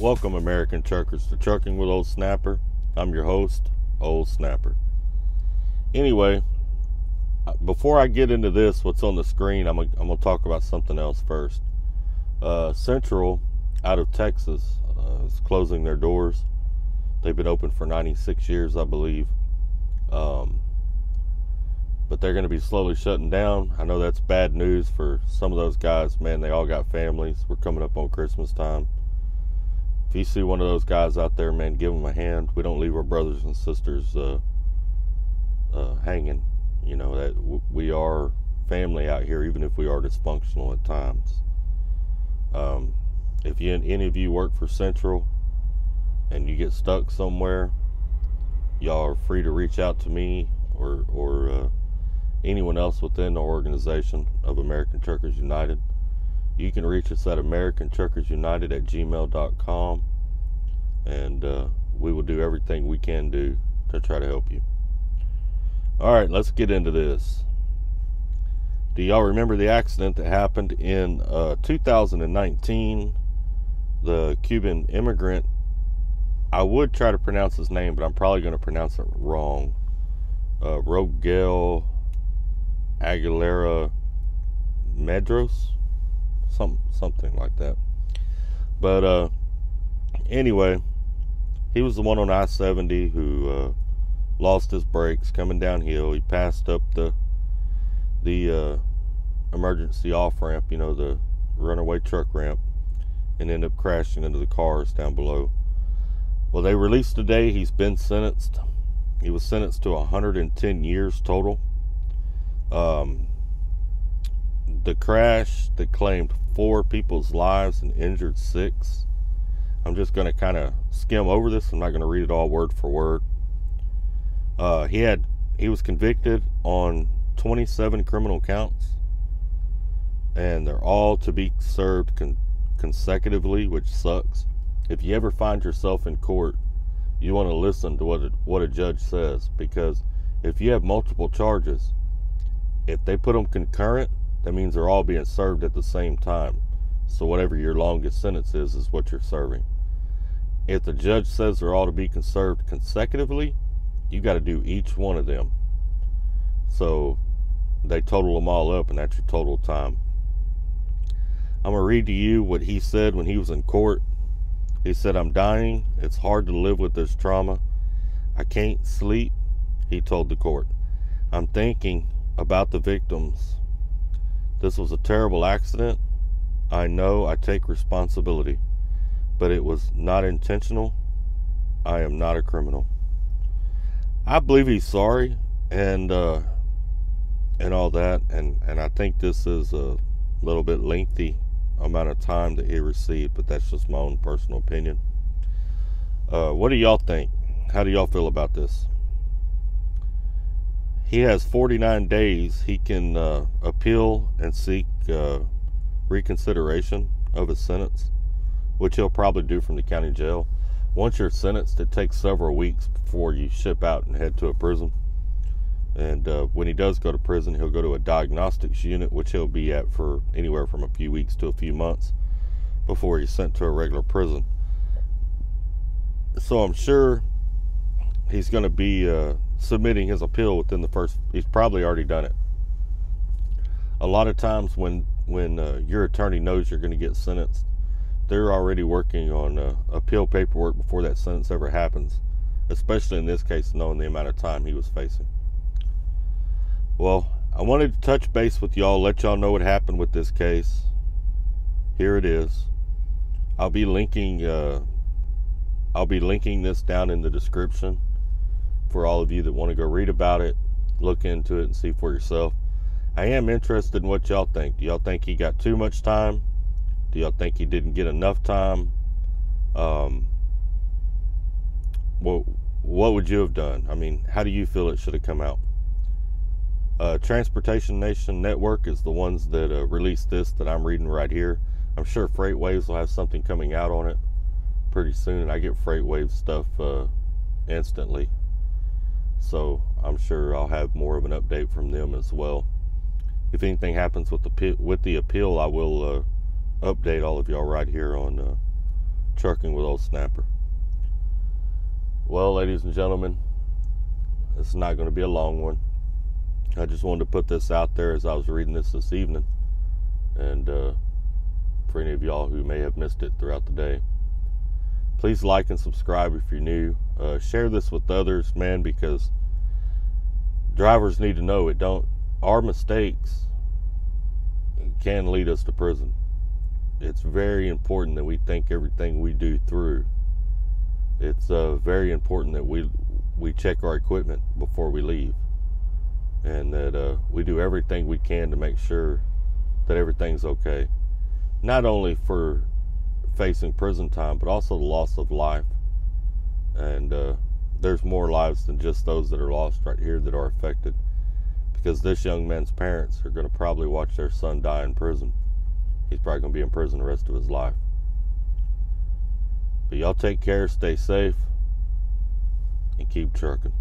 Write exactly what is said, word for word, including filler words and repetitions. Welcome, American Truckers, to Trucking with Ole Snapper. I'm your host, Ole Snapper. Anyway, before I get into this, what's on the screen, I'm, I'm going to talk about something else first. Uh, Central, out of Texas, uh, is closing their doors. They've been open for ninety-six years, I believe. Um, but they're going to be slowly shutting down. I know that's bad news for some of those guys. Man, they all got families. We're coming up on Christmas time. If you see one of those guys out there, man, give them a hand. We don't leave our brothers and sisters uh, uh, hanging. You know, that w- we are family out here, even if we are dysfunctional at times. Um, if you, any of you work for Central and you get stuck somewhere, y'all are free to reach out to me or, or uh, anyone else within the organization of American Truckers United. You can reach us at American Truckers United at gmail dot com, and uh, we will do everything we can do to try to help you. All right, let's get into this. Do y'all remember the accident that happened in uh, two thousand nineteen? The Cuban immigrant, I would try to pronounce his name, but I'm probably going to pronounce it wrong. Uh, Rogel Aguilera Medros? Some, something like that. But uh, anyway, he was the one on I seventy who uh, lost his brakes coming downhill. He passed up the the uh, emergency off-ramp, you know, the runaway truck ramp, and ended up crashing into the cars down below. Well, they released today. He's been sentenced. He was sentenced to one hundred ten years total. Um... The crash that claimed four people's lives and injured six. I'm just going to kind of skim over this. I'm not going to read it all word for word. Uh, he had he was convicted on twenty-seven criminal counts, and they're all to be served con- consecutively, which sucks. If you ever find yourself in court, you want to listen to what a, what a judge says, because if you have multiple charges, if they put them concurrent, that means they're all being served at the same time. So whatever your longest sentence is, is what you're serving. If the judge says they're all to be served consecutively, you got to do each one of them. So they total them all up, and that's your total time. I'm going to read to you what he said when he was in court. He said, "I'm dying. It's hard to live with this trauma. I can't sleep," he told the court. "I'm thinking about the victims. This was a terrible accident. I know I take responsibility, but it was not intentional. I am not a criminal." I believe he's sorry and uh, and all that, and, and I think this is a little bit lengthy amount of time that he received, but that's just my own personal opinion. Uh, what do y'all think? How do y'all feel about this? He has forty-nine days. He can uh, appeal and seek uh, reconsideration of his sentence, which he'll probably do from the county jail. Once you're sentenced, it takes several weeks before you ship out and head to a prison. And uh, when he does go to prison, he'll go to a diagnostics unit, which he'll be at for anywhere from a few weeks to a few months before he's sent to a regular prison. So I'm sure he's going to be Uh, submitting his appeal within the first, he's probably already done it. A lot of times when when uh, your attorney knows you're going to get sentenced, they're already working on uh, appeal paperwork before that sentence ever happens, especially in this case, knowing the amount of time he was facing. Well, I wanted to touch base with y'all, let y'all know what happened with this case. Here it is. I'll be linking uh, I'll be linking this down in the description for all of you that want to go read about it, look into it, and see for yourself. I am interested in what y'all think. Do y'all think he got too much time? Do y'all think he didn't get enough time? Um, well, what would you have done? I mean, how do you feel it should have come out? Uh, Transportation Nation Network is the ones that uh, released this that I'm reading right here. I'm sure Freight Waves will have something coming out on it pretty soon, and I get Freight Waves stuff uh, instantly. So I'm sure I'll have more of an update from them as well. If anything happens with the with the appeal, I will uh, update all of y'all right here on uh, Trucking with Ole Snapper. Well, ladies and gentlemen, this is not going to be a long one. I just wanted to put this out there as I was reading this this evening, and uh, for any of y'all who may have missed it throughout the day, please like and subscribe if you're new. Uh, share this with others, man, because drivers need to know it. Don't our mistakes can lead us to prison. It's very important that we think everything we do through. It's uh, very important that we we check our equipment before we leave, and that uh, we do everything we can to make sure that everything's okay. Not only for facing prison time, but also the loss of life. And uh, there's more lives than just those that are lost right here that are affected, because this young man's parents are going to probably watch their son die in prison. He's probably going to be in prison the rest of his life. But y'all take care, stay safe, and keep trucking.